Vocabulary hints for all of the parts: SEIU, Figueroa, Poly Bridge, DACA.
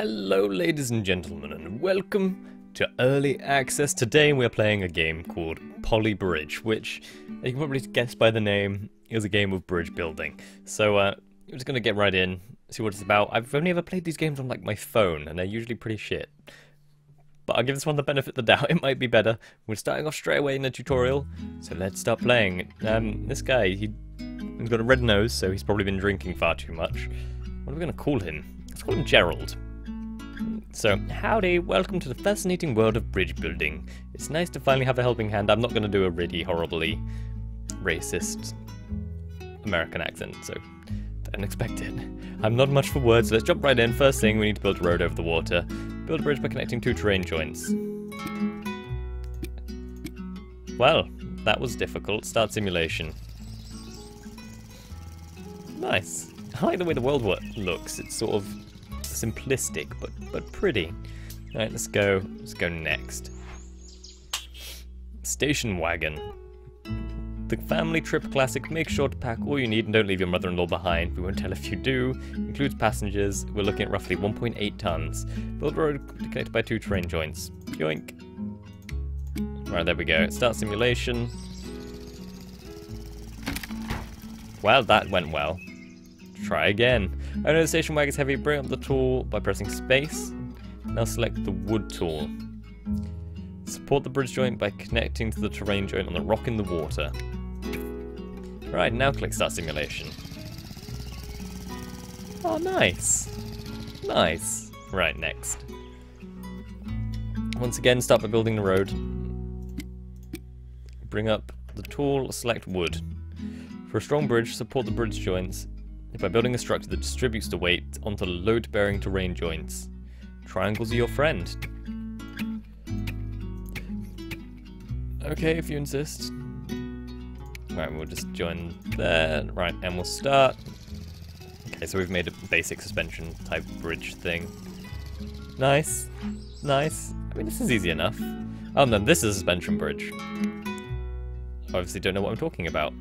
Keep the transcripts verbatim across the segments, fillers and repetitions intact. Hello ladies and gentlemen, and welcome to Early Access. Today we are playing a game called Poly Bridge, which, as you can probably guess by the name, is a game of bridge building. So uh, I'm just going to get right in, see what it's about. I've only ever played these games on like my phone, and they're usually pretty shit. But I'll give this one the benefit of the doubt, it might be better. We're starting off straight away in the tutorial, so let's start playing. Um, this guy, he, he's got a red nose, so he's probably been drinking far too much. What are we going to call him? Let's call him Gerald. So, howdy, welcome to the fascinating world of bridge building. It's nice to finally have a helping hand. I'm not going to do a really horribly racist American accent, so don't expect it. I'm not much for words, so let's jump right in. First thing, we need to build a road over the water. Build a bridge by connecting two terrain joints. Well, that was difficult. Start simulation. Nice. I like the way the world looks. It's sort of simplistic, but but pretty. All right, let's go. Let's go next. Station wagon. The family trip classic. Make sure to pack all you need and don't leave your mother-in-law behind. We won't tell if you do. Includes passengers. We're looking at roughly one point eight tons. Build road connected by two terrain joints. Yoink. All right, there we go. Start simulation. Well, that went well. Try again. Oh no, the station wagon's heavy. Bring up the tool by pressing space. Now select the wood tool. Support the bridge joint by connecting to the terrain joint on the rock in the water. Right, now click start simulation. Oh, nice. Nice. Right, next. Once again, start by building the road. Bring up the tool, select wood. For a strong bridge, support the bridge joints by building a structure that distributes the weight onto load-bearing terrain joints. Triangles are your friend. Okay, if you insist. Right, we'll just join there. Right, and we'll start. Okay, so we've made a basic suspension type bridge thing. Nice. Nice. I mean, this is easy enough. Oh, no, this is a suspension bridge. Obviously don't know what I'm talking about.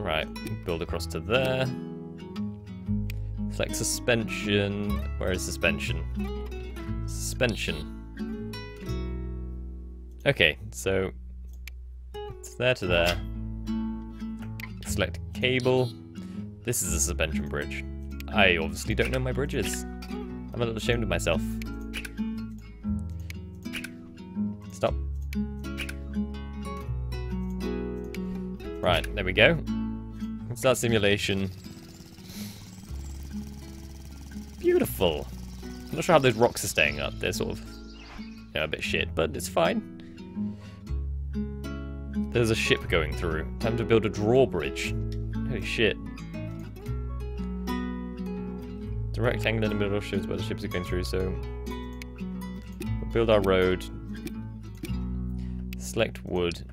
Right, build across to there. Select suspension. Where is suspension? Suspension. Okay, so it's there to there. Select cable. This is a suspension bridge. I obviously don't know my bridges. I'm a little ashamed of myself. Stop. Right, there we go. Start simulation. Beautiful. I'm not sure how those rocks are staying up. They're sort of, you know, a bit shit, but it's fine. There's a ship going through. Time to build a drawbridge. Holy shit. It's a rectangle in the middle of ships where the ships are going through, so we'll build our road. Select wood.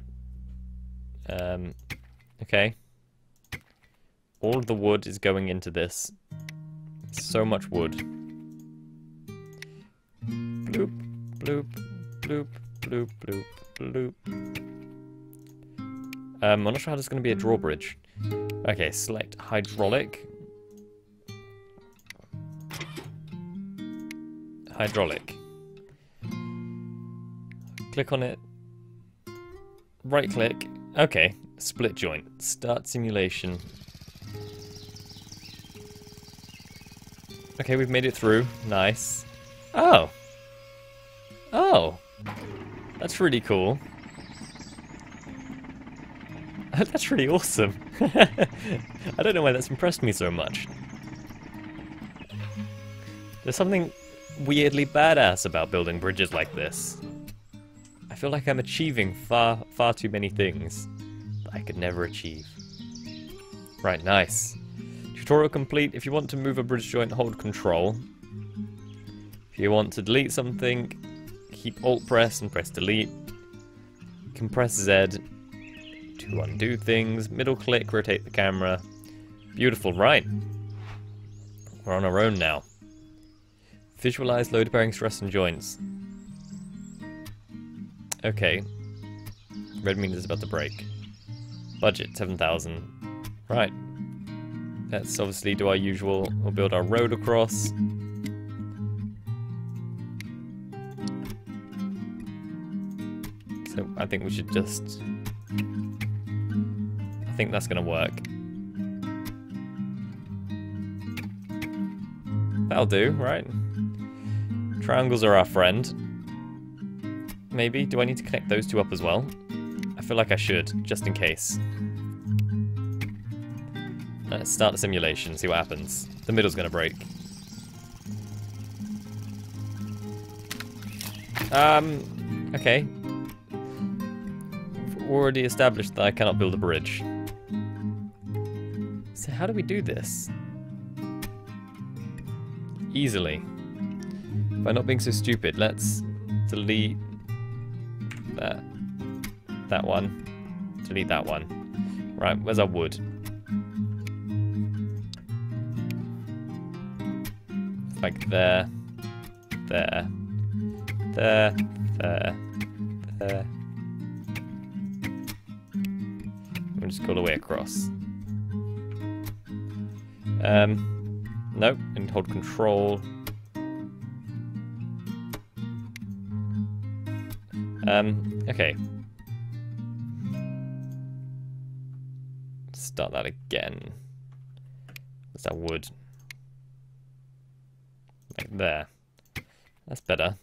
Um, okay. All of the wood is going into this. So much wood. Bloop, bloop, bloop, bloop, bloop, bloop. Um, I'm not sure how this is going to be a drawbridge. Okay, select hydraulic. Hydraulic. Click on it. Right click. Okay, split joint. Start simulation. Okay, we've made it through. Nice. Oh! Oh! That's really cool. That's really awesome. I don't know why that's impressed me so much. There's something weirdly badass about building bridges like this. I feel like I'm achieving far, far too many things that I could never achieve. Right, nice. Tutorial complete. If you want to move a bridge joint, hold control. If you want to delete something, keep alt press and press delete. You can press Z to undo things. Middle click, rotate the camera. Beautiful, right. We're on our own now. Visualize load bearing stress and joints. Okay. Red means it's about to break. Budget, seven thousand. Right. Let's obviously do our usual. We'll build our road across. So I think we should just... I think that's going to work. That'll do, right? Triangles are our friend. Maybe. Do I need to connect those two up as well? I feel like I should, just in case. Let's start the simulation, see what happens. The middle's gonna break. Um, okay. I've already established that I cannot build a bridge. So how do we do this? Easily. By not being so stupid, let's delete that, that one. Delete that one. Right, where's our wood? Like there, there, there, there, there. We'll just go all the way across. Um, nope, and hold control. Um, okay. Start that again. What's that wood? Like there. That's better.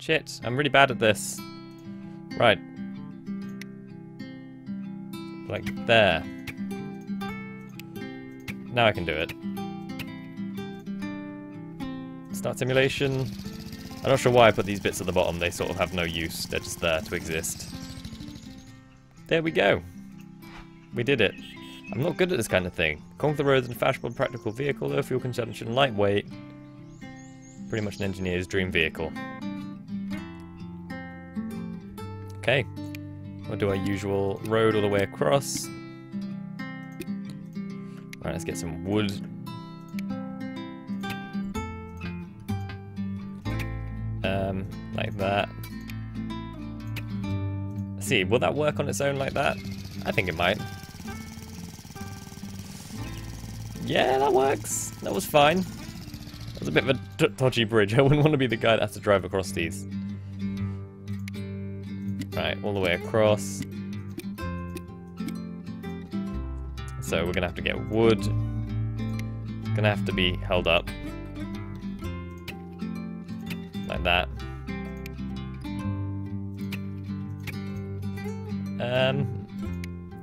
Shit, I'm really bad at this. Right. Like there. Now I can do it. Start simulation. I'm not sure why I put these bits at the bottom. They sort of have no use. They're just there to exist. There we go. We did it. I'm not good at this kind of thing. Conquer the roads in a fashionable, practical vehicle, low fuel consumption, lightweight. Pretty much an engineer's dream vehicle. Okay. We'll do our usual road all the way across. Alright, let's get some wood. Um, like that. Let's see, will that work on its own like that? I think it might. Yeah, that works. That was fine. That was a bit of a dodgy bridge. I wouldn't want to be the guy that has to drive across these. Right, all the way across. So we're going to have to get wood. It's going to have to be held up. Like that. Um,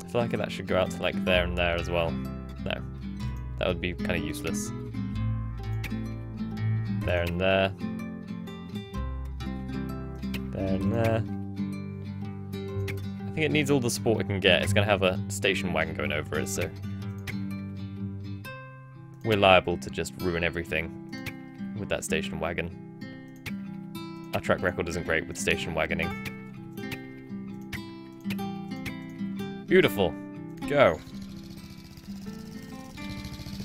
I feel like that should go out to like there and there as well. No. That would be kind of useless. There and there. There and there. I think it needs all the support it can get. It's going to have a station wagon going over it, so... we're liable to just ruin everything with that station wagon. Our track record isn't great with station wagoning. Beautiful. Go.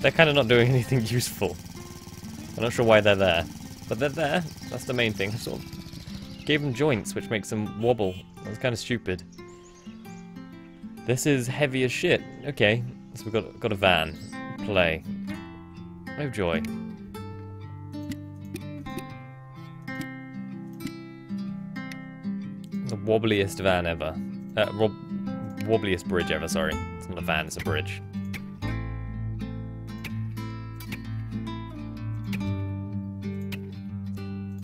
They're kind of not doing anything useful. I'm not sure why they're there. But they're there. That's the main thing. I sort of gave them joints, which makes them wobble. That was kind of stupid. This is heavy as shit. Okay. So we've got, got a van. Play. Oh, joy. The wobbliest van ever. Uh, wob wobbliest bridge ever, sorry. It's not a van, it's a bridge.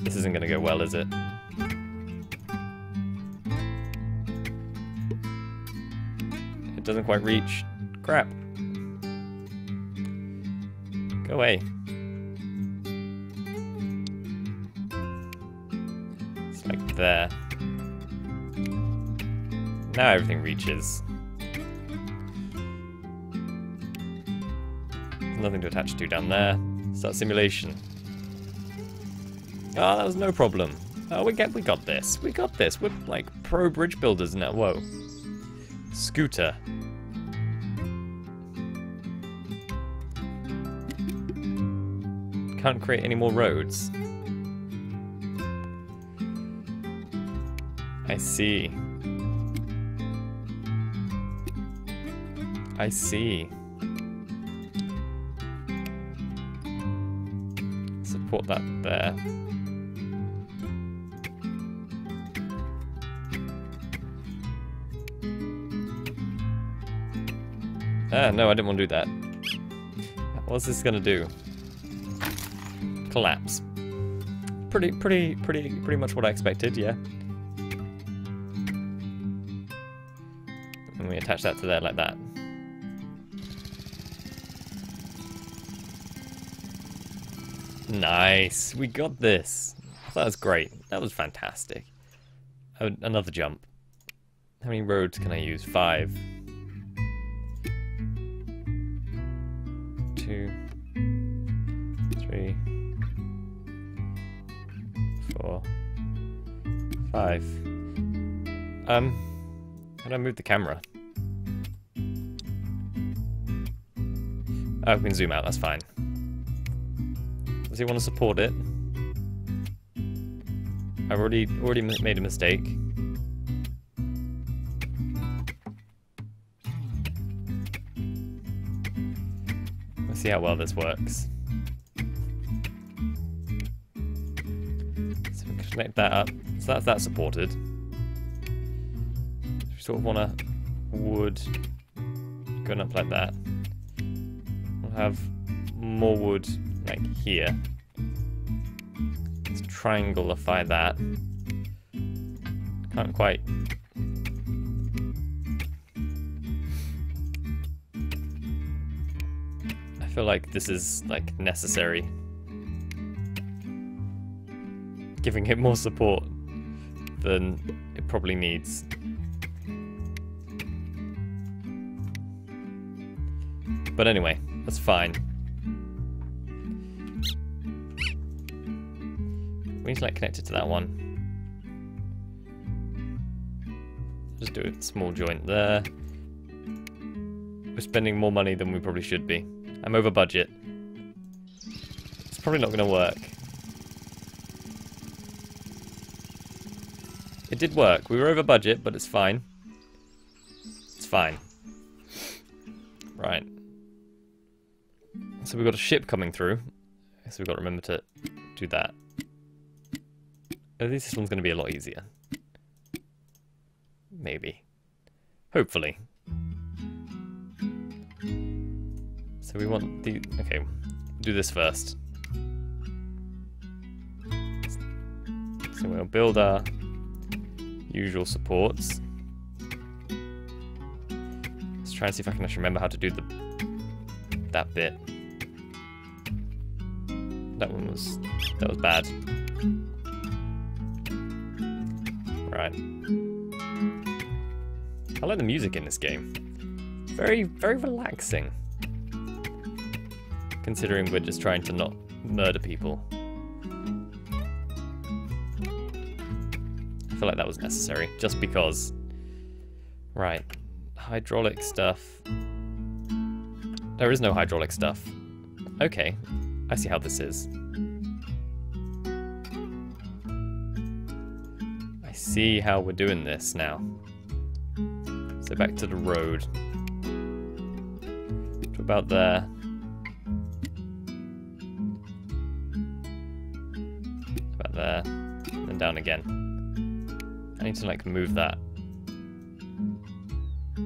This isn't going to go well, is it? It doesn't quite reach. Crap. Go away. It's like there. Now everything reaches. Nothing to attach to down there. Start simulation. Oh, that was no problem. Oh, we get, we got this. We got this. We're like pro bridge builders now. Whoa. Scooter. Can't create any more roads. I see. I see. put that there. Ah, no, I didn't want to do that. What's this gonna do? Collapse. Pretty, pretty, pretty, pretty much what I expected, yeah. And we attach that to there like that. Nice, we got this. That was great. That was fantastic. Oh, another jump. How many roads can I use? Five. Two, three, four, five. Um, how do I move the camera? Oh, we can zoom out. That's fine. Does he want to support it? I've already already made a mistake. Let's see how well this works. So we connect that up. So that's that supported. We sort of want a wood going up like that. We'll have more wood. Like here. Let's triangleify that. Can't quite. I feel like this is like necessary. Giving it more support than it probably needs. But anyway, that's fine. We need to like connect it to that one. Just do a small joint there. We're spending more money than we probably should be. I'm over budget. It's probably not going to work. It did work. We were over budget, but it's fine. It's fine. Right. So we've got a ship coming through. So we've got to remember to do that. At least this one's going to be a lot easier. Maybe. Hopefully. So we want the... Okay, we'll do this first. So we'll build our usual supports. Let's try and see if I can actually remember how to do the that bit. That one was... That was bad. Right. I like the music in this game. Very, very relaxing. Considering we're just trying to not murder people. I feel like that was necessary, just because. Right. Hydraulic stuff. There is no hydraulic stuff. Okay. I see how this is. See how we're doing this now. So back to the road. To about there. About there. And down again. I need to like move that.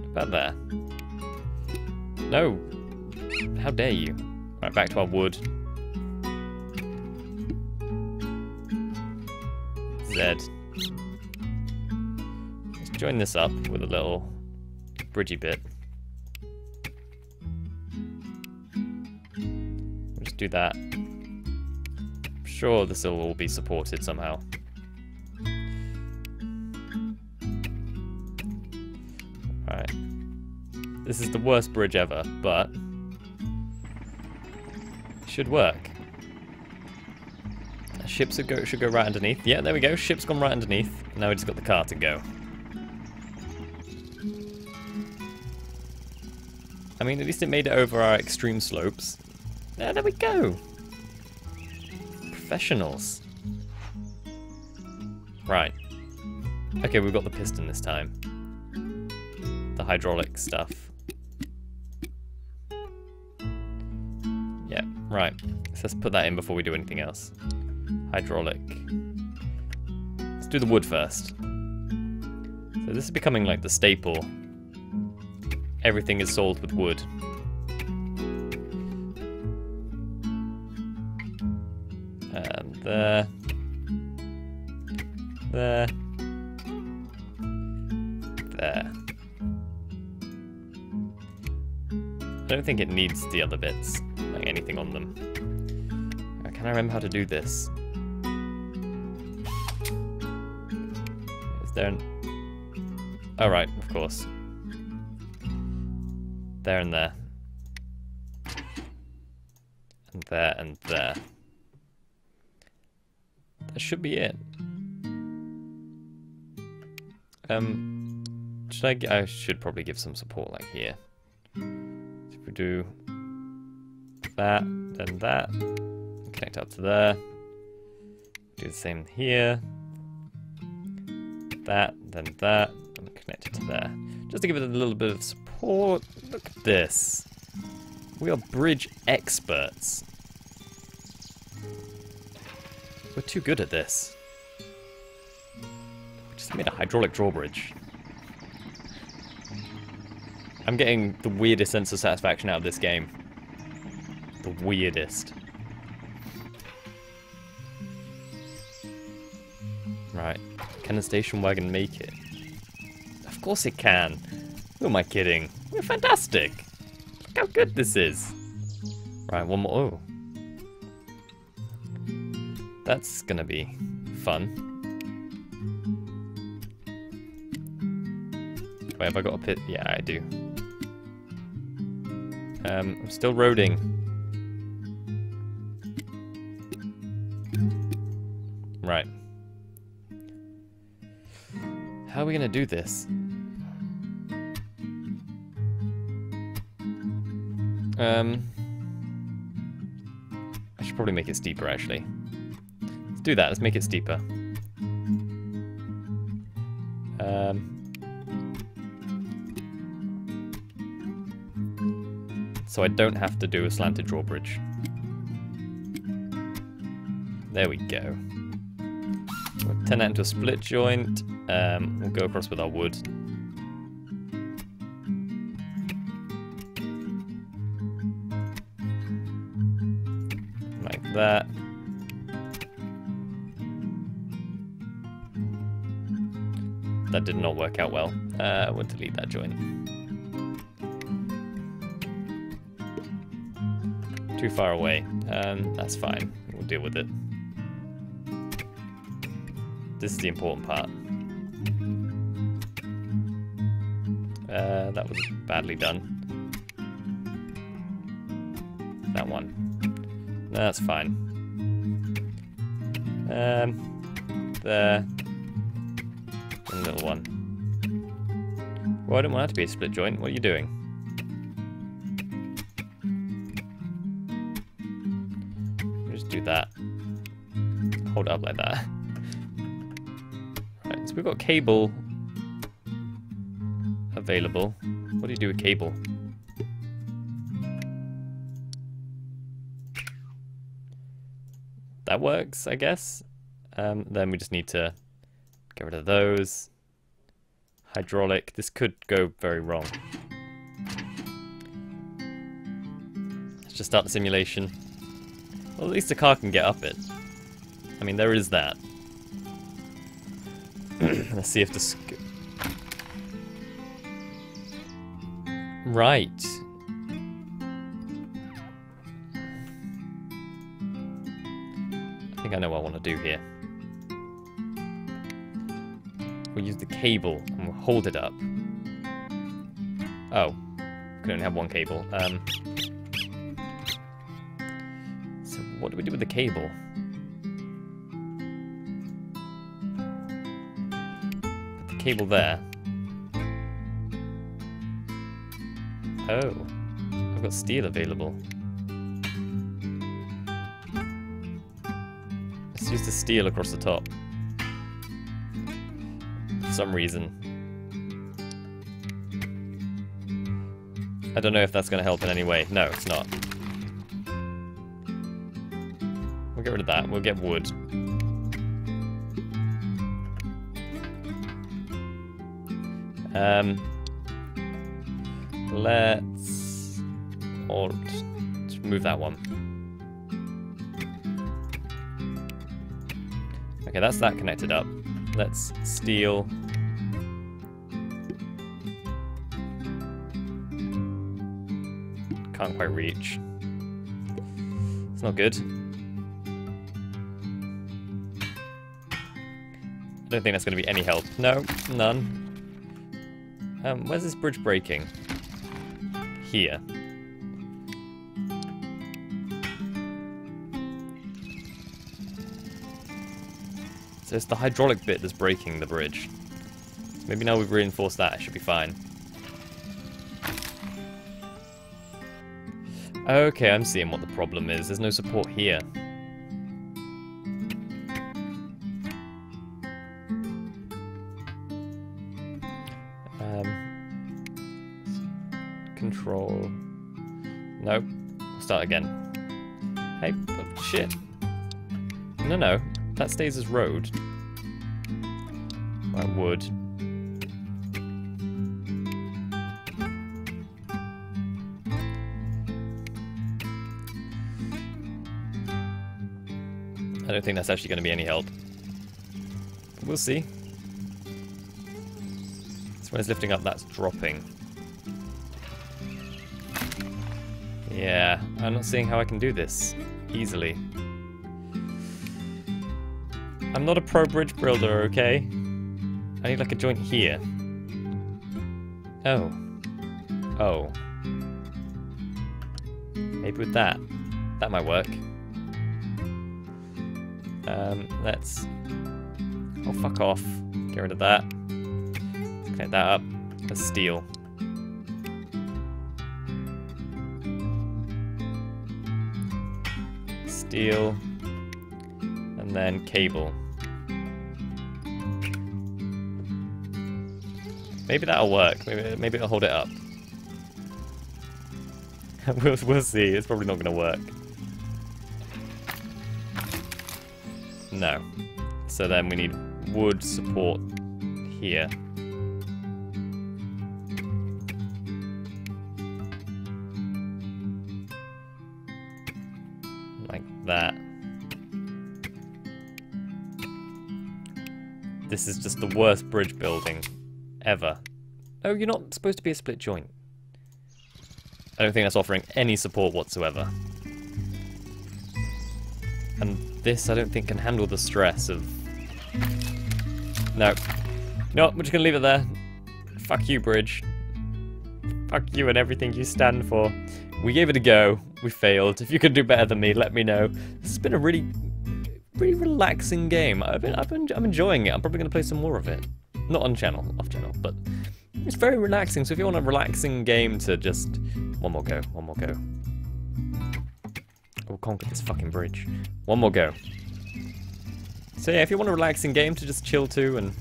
About there. No! How dare you? Right, back to our wood. Z. Join this up with a little bridgey bit. We'll just do that. I'm sure this will all be supported somehow. Alright. This is the worst bridge ever, but it should work. Ships should go, should go right underneath. Yeah, there we go. Ship's gone right underneath. Now we just got the car to go. I mean, at least it made it over our extreme slopes. There, there we go. Professionals. Right. Okay, we've got the piston this time. The hydraulic stuff. Yeah, Right, so let's put that in before we do anything else. Hydraulic. Let's do the wood first. So this is becoming like the staple. Everything is sold with wood. And there. There. There. I don't think it needs the other bits, like anything on them. Can I remember how to do this? Is there an... Oh right, of course. There and there. And there and there. That should be it. Um, should I... G I should probably give some support like here. If we do that, then that. Connect up to there. Do the same here. That, then that, and connect it to there. Just to give it a little bit of support. Look at this. We are bridge experts. We're too good at this. We just made a hydraulic drawbridge. I'm getting the weirdest sense of satisfaction out of this game. The weirdest. Right. Can the station wagon make it? Of course it can. Who am I kidding? We're fantastic. Look how good this is. Right, one more. Oh. That's gonna be fun. Wait, have I got a pit? Yeah, I do. Um, I'm still roading. Right. How are we gonna do this? Um, I should probably make it steeper, actually. Let's do that. Let's make it steeper. Um, so I don't have to do a slanted drawbridge. There we go. We'll turn that into a split joint. Um, we'll go across with our wood. Like that. That did not work out well. Uh, we'll delete that joint. Too far away. Um, that's fine. We'll deal with it. This is the important part. Uh, that was badly done. That one. No, that's fine. Um, there. And the little one. Well, I don't want that to be a split joint. What are you doing? Just do that. Hold it up like that. Right, so we've got cable available. What do you do with cable? That works, I guess. Um, then we just need to get rid of those. Hydraulic. This could go very wrong. Let's just start the simulation. Well, at least the car can get up it. I mean, there is that. Let's see if the... Right. I think I know what I want to do here. We'll use the cable and we'll hold it up. Oh, we can only have one cable. Um, so what do we do with the cable? Put the cable there. Oh, I've got steel available. Let's use the steel across the top. For some reason. I don't know if that's going to help in any way. No, it's not. We'll get rid of that. We'll get wood. Um, let's or just move that one. Okay, that's that connected up. Let's steal. Can't quite reach. It's not good. I don't think that's going to be any help. No, none. Um, where's this bridge breaking? Here. So it's the hydraulic bit that's breaking the bridge. Maybe now we've reinforced that, it should be fine. Okay, I'm seeing what the problem is. There's no support here. Control. Nope. Start again. Hey, oh, shit. No, no. That stays as road. That wood. I don't think that's actually going to be any help. We'll see. This one is lifting up, that's dropping. Yeah, I'm not seeing how I can do this easily. I'm not a pro bridge builder, okay? I need like a joint here. Oh. Oh. Maybe with that. That might work. Um, let's... Oh, fuck off. Get rid of that. Let's connect that up. Let's steal. Steel, and then cable. Maybe that'll work. Maybe, maybe it'll hold it up. we'll, we'll see. It's probably not going to work. No. So then we need wood support here. That. This is just the worst bridge building ever. Oh, you're not supposed to be a split joint. I don't think that's offering any support whatsoever. And this I don't think can handle the stress of... No. No, we're just gonna leave it there. Fuck you, bridge. Fuck you and everything you stand for. We gave it a go. We failed. If you could do better than me, let me know. This has been a really, really relaxing game. I've been, I've been, I'm enjoying it. I'm probably going to play some more of it. Not on channel, off channel, but it's very relaxing. So if you want a relaxing game to just... One more go, one more go. We'll conquer this fucking bridge. One more go. So yeah, if you want a relaxing game to just chill to and...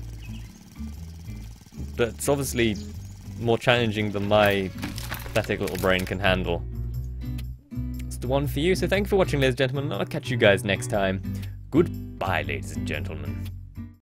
But it's obviously more challenging than my pathetic little brain can handle. The one for you. So thank you for watching, ladies and gentlemen, and I'll catch you guys next time. Goodbye, ladies and gentlemen.